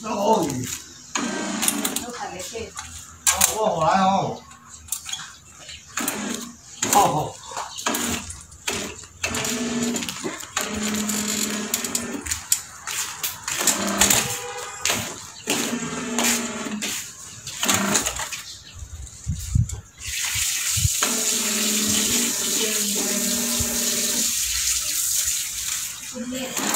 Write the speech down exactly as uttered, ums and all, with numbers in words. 那个鱼，我看没去。啊，我后来哦，好好。Yeah.